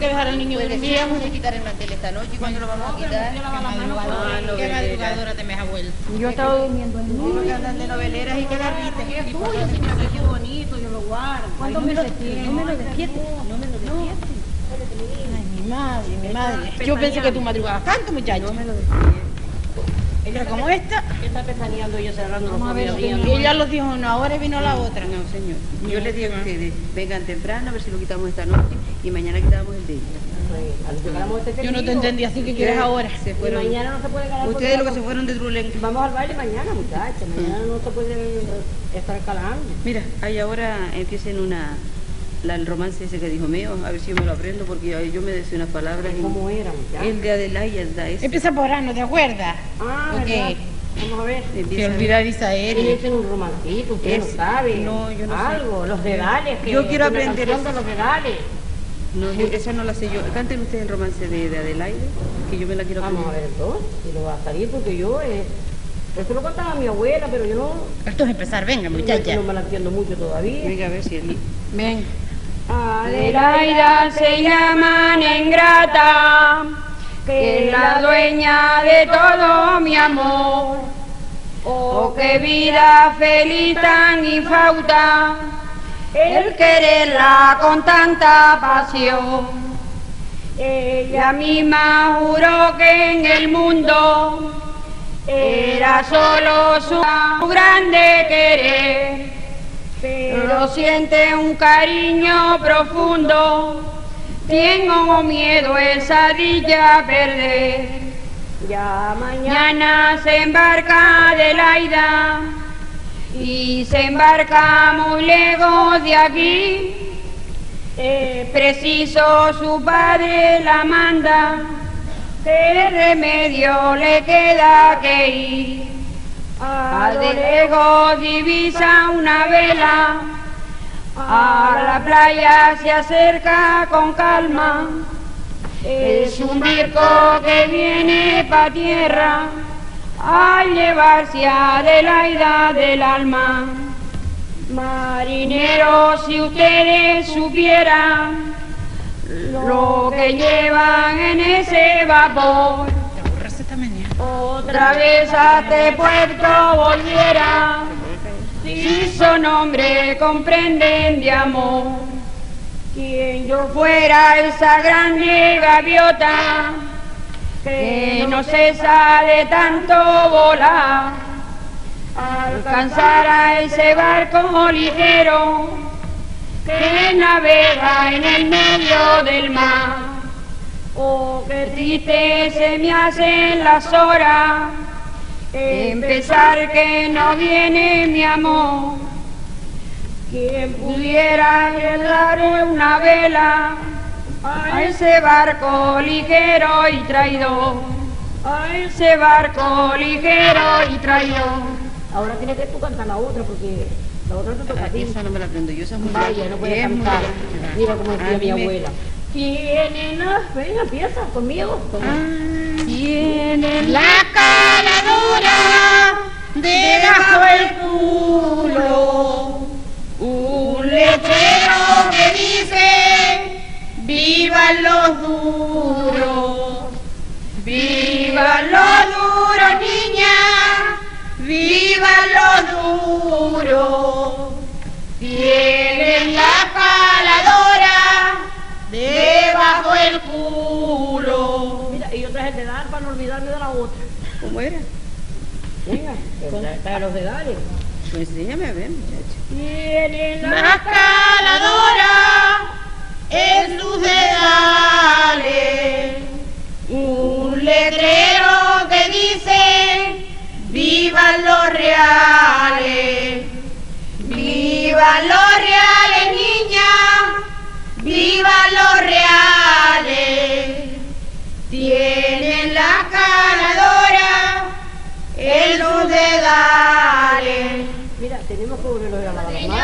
que dejar al niño pues dormir. Vamos a quitar el mantel esta noche. ¿Y cuándo lo vamos a quitar? Yo lavaba las manos. Qué madrugadora te me has vuelto. Yo estaba durmiendo en mí. No, que andan de noveleras y que la viste. ¿Qué es tuyo? Qué bonito, yo lo guardo. ¿Cuánto me lo despiertes? No me lo despiertes. No me lo despiertes. Ay, mi madre, mi madre. Yo pensé que tú madrugabas tanto, muchacho. No me lo despiertes. Ella como esta. ¿Qué está pestañeando yo cerrando los ojos? Ella los dijo una hora y vino la otra. No, señor. Yo les digo a ustedes, vengan temprano a ver si lo quitamos esta noche y mañana quitamos el de ella. Yo no te entendí, así que quieres ahora. Se fueron. Y mañana no se puede calar. Ustedes lo que se fueron de Trulén. Vamos al baile mañana, muchachos. Mañana no se pueden estar calando. Mira, ahí ahora empiecen una... el romance ese que dijo mío, a ver si me lo aprendo, porque yo me decía unas palabras. ¿Cómo era? El de Adelaide. Empieza por ano, ¿te acuerdas? Ah, okay. Vamos a ver. Se olvidar Isael. Él es un romancito, usted no sabe. No, yo no sé. Algo, los dedales. Yo quiero aprender eso. Los dedales. No, esa no la sé yo. Canten ustedes el romance de Adelaide, que yo me la quiero aprender. Vamos a ver entonces, y lo va a salir, porque yo... Esto lo contaba mi abuela, pero yo no... Esto es empezar, venga, muchacha. No me la entiendo mucho todavía. Venga, a ver si él... Ven. Adelaida se llaman ingrata, que es la dueña de todo mi amor. Oh, qué vida feliz tan infausta, el quererla con tanta pasión. Ella misma juró que en el mundo era solo su grande querer. Pero siente un cariño profundo, tengo miedo esa dicha perder. Ya mañana se embarca Adelaida, y se embarca muy lejos de aquí. Es preciso su padre la manda, ¿qué remedio le queda que ir? Al de lejos divisa una vela, a la playa se acerca con calma. Es un barco que viene pa' tierra, a llevarse a Adelaida del alma. Marineros, si ustedes supieran lo que llevan en ese vapor. Otra vez a este puerto volviera, si su nombre comprenden de amor. Quien yo fuera esa grande gaviota, que no cesa de tanto volar. Alcanzara ese barco ligero, que navega en el medio del mar. Oh, qué triste se me hacen las horas, empezar que no viene mi amor. Quien pudiera darle una vela a ese barco ligero y traidor, a ese barco ligero y traidor. Ahora tienes que tú cantar la otra porque... la otra te toca a ti. Esa no me la aprendo yo, esa es muy... Vaya, no puedes cantar. Mira cómo decía mi abuela. Tienen las... Venga, empieza conmigo. Tienen la cara dura debajo el culo, un letrero que dice ¡vivan los duros! ¡Vivan los duros, niña! ¡Vivan los duros! Tienen la caladora debajo el culo. Mira, y yo traje el dedal para no olvidarme de la otra. ¿Cómo era? Venga, para los dedales. Pues enséñame a ver, muchacho. Tiene la caladora en sus dedales un letrero que dice ¡vivan los reales! ¡Vivan los reales, niña! ¡Vivan los reales! Tienen la caladora en sus dedales. Mira, tenemos que volverlo a lavar.